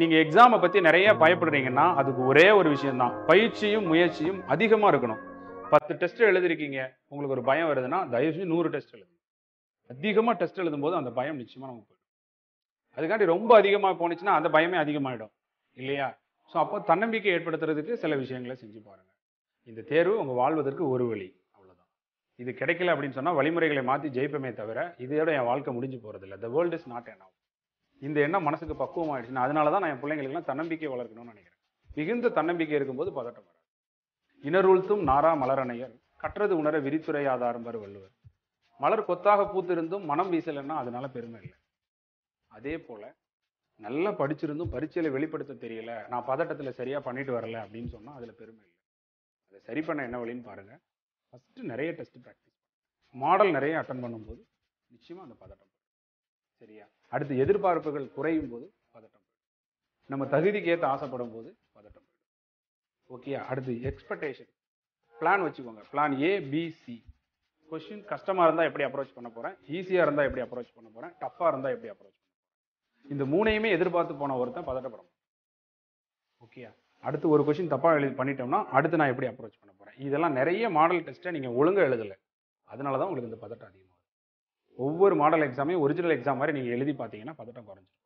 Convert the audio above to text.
நீங்க எக்ஸாமை பற்றி நிறைய பயப்படுறீங்கன்னா அதுக்கு ஒரே ஒரு விஷயம்தான், பயிற்சியும் முயற்சியும் அதிகமாக இருக்கணும். 10 டெஸ்ட் எழுதிருக்கீங்க, உங்களுக்கு ஒரு பயம் வருதுன்னா தயவு செஞ்சு 100 டெஸ்ட் எழுதுங்க. அதிகமாக டெஸ்ட் எழுதும்போது அந்த பயம் நிச்சயமாக நமக்கு போயிடும். அதுக்காண்டி ரொம்ப அதிகமாக போனிச்சுன்னா அந்த பயமே அதிகமாகிடும் இல்லையா? ஸோ அப்போ தன்னம்பிக்கை ஏற்படுத்துறதுக்கு சில விஷயங்களை செஞ்சு பாருங்கள். இந்த தேர்வு உங்கள் வாழ்வதற்கு ஒரு வழி, அவ்வளோதான். இது கிடைக்கல அப்படின்னு சொன்னால் வழிமுறைகளை மாற்றி ஜெயிப்பமே தவிர இதோட என் வாழ்க்கை முடிஞ்சு போகிறதில்ல. The world is not enough. இந்த எண்ணம் மனசுக்கு பக்குவம் ஆயிடுச்சுன்னா அதனால தான் நான் என் பிள்ளைங்களுக்குலாம் தன்னம்பிக்கை வளர்க்கணும்னு நினைக்கிறேன். மிகுந்த தன்னம்பிக்கை இருக்கும்போது பதட்டம் வராது. இனருள்த்தும் நாரா மலரணையர் கற்றது உணர விரித்துறை ஆதாரம்பர் வள்ளுவர். மலர் கொத்தாக பூத்திருந்தும் மனம் வீசலைன்னா அதனால பெருமை இல்லை. அதே போல நல்லா படிச்சிருந்தும் பரீட்சையில வெளிப்படுத்த தெரியல, நான் பதட்டத்துல சரியா பண்ணிட்டு வரல அப்படின்னு சொன்னா அதுல பெருமை இல்லை. அதை சரி பண்ண என்ன வழின்னு பாருங்க. ஃபர்ஸ்ட் நிறைய டெஸ்ட் ப்ராக்டிஸ், மாடல் நிறைய அட்டன் பண்ணும்போது நிச்சயமா அந்த பதட்டம் சரியா. அடுத்து எதிர்பார்ப்புகள் குறையும் போது பதட்டம், நம்ம தகுதிக்கு ஏற்ற ஆசைப்படும் போது பதட்டம். ஓகேயா? அடுத்து எக்ஸ்பெக்டேஷன், பிளான் வச்சுக்கோங்க. Plan A B C. Question கஷ்டமாக இருந்தால் எப்படி அப்ரோச் பண்ண போகிறேன், ஈஸியாக இருந்தால் எப்படி அப்ரோச் பண்ண போகிறேன், டஃப்பாக இருந்தால் எப்படி அப்ரோச் பண்ண போகிறேன். இந்த மூணையுமே எதிர்பார்த்து போன ஒருத்தன் பதட்டப்படும். ஓகேயா? அடுத்து ஒரு கொஸ்டின் தப்பாக பண்ணிட்டோம்னா அடுத்து நான் எப்படி அப்ரோச் பண்ண போகிறேன். இதெல்லாம் நிறைய மாடல் டெஸ்ட்டை நீங்கள் ஒழுங்காக எழுதலை, அதனால தான் உங்களுக்கு இந்த பதட்டம் அதிகமாக. ஒவ்வொரு மாடல் எக்ஸாமையும் ஒரிஜினல் எக்ஸாம் மாதிரி நீங்கள் எழுதி பார்த்தீங்கன்னா பதட்டம் குறைஞ்சிடும்.